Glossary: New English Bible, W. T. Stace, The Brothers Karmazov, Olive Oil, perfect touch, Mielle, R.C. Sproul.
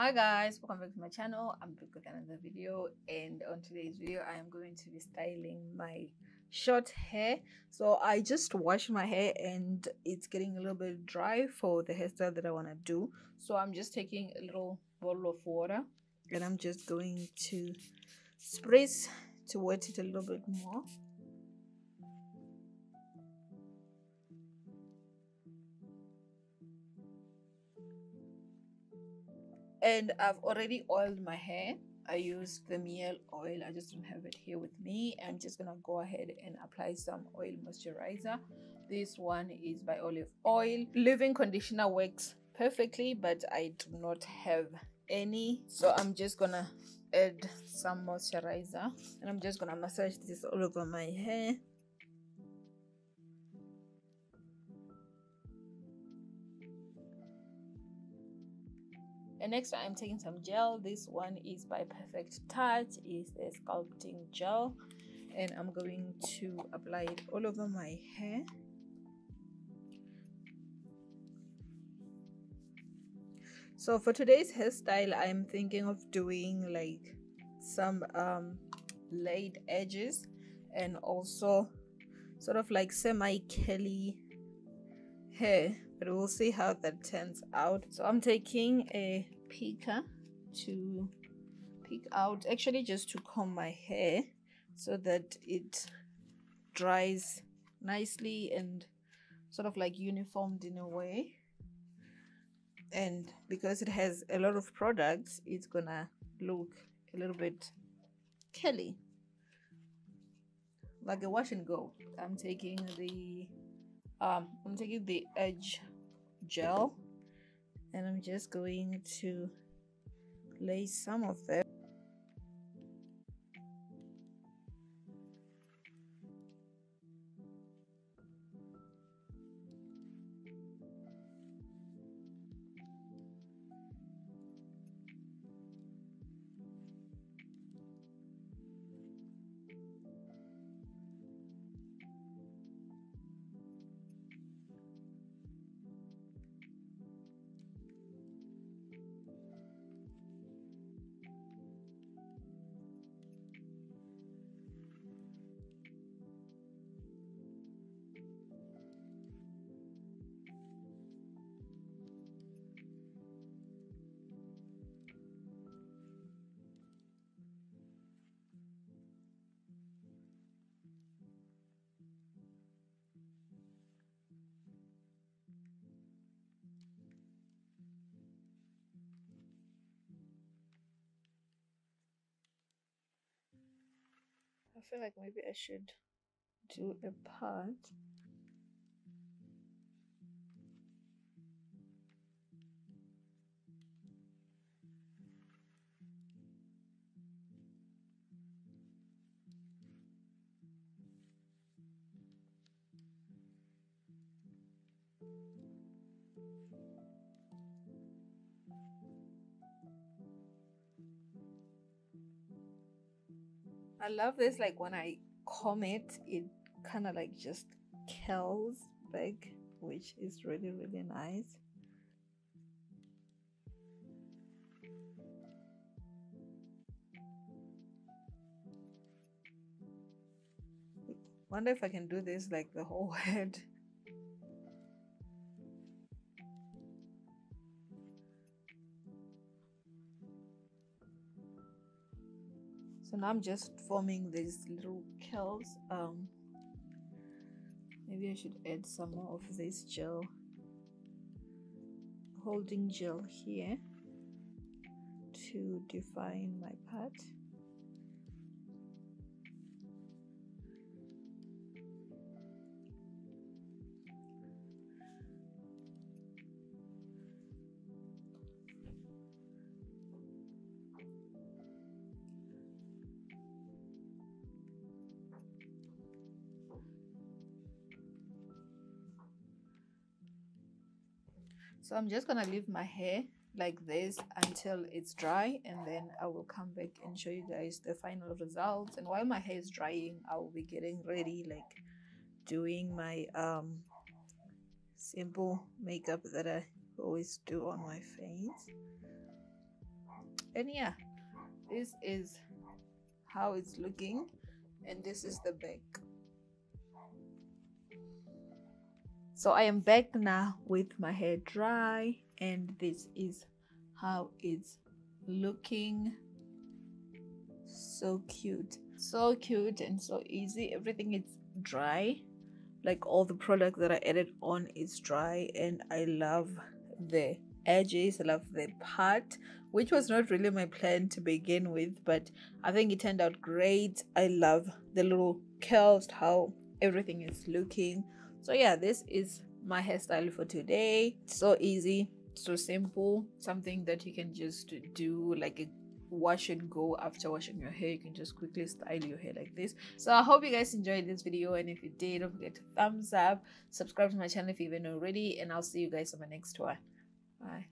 Hi guys, welcome back to my channel. I'm back with another video, and on today's video I am going to be styling my short hair. So I just washed my hair and it's getting a little bit dry for the hairstyle that I want to do, so I'm just taking a little bottle of water and I'm just going to spritz to wet it a little bit more. And I've already oiled my hair. I used the Mielle oil. I just don't have it here with me. I'm just gonna go ahead and apply some oil moisturizer. This one is by Olive Oil. Leave-in conditioner works perfectly, but I do not have any, so I'm just gonna add some moisturizer and I'm just gonna massage this all over my hair. And next I'm taking some gel. This one is by Perfect Touch. It's a sculpting gel, and I'm going to apply it all over my hair. So for today's hairstyle, I'm thinking of doing like some laid edges and also sort of like semi-curly hair, but we'll see how that turns out. So I'm taking a picker to pick out, actually just to comb my hair so that it dries nicely and sort of like uniformed in a way. And because it has a lot of products, it's gonna look a little bit curly, like a wash and go. I'm taking the edge gel and I'm just going to lay some of them. I feel like maybe I should do a part. I love this, like when I comb it, it kind of like just curls back, which is really, really nice. Wonder if I can do this like the whole head. So now I'm just forming these little curls. Maybe I should add some more of this gel, holding gel here to define my part. So I'm just gonna leave my hair like this until it's dry, and then I will come back and show you guys the final results. And while my hair is drying, I will be getting ready, like doing my simple makeup that I always do on my face. And yeah, this is how it's looking, and this is the back. So I am back now with my hair dry, and this is how it's looking. So cute, so cute, and so easy. Everything is dry, like all the product that I added on is dry, and I love the edges, I love the part, which was not really my plan to begin with, but I think it turned out great. I love the little curls, how everything is looking. So yeah, this is my hairstyle for today. So easy, so simple, something that you can just do like a wash and go. After washing your hair, you can just quickly style your hair like this. So I hope you guys enjoyed this video, and if you did, don't forget to thumbs up, subscribe to my channel if you haven't already, and I'll see you guys on my next one. Bye.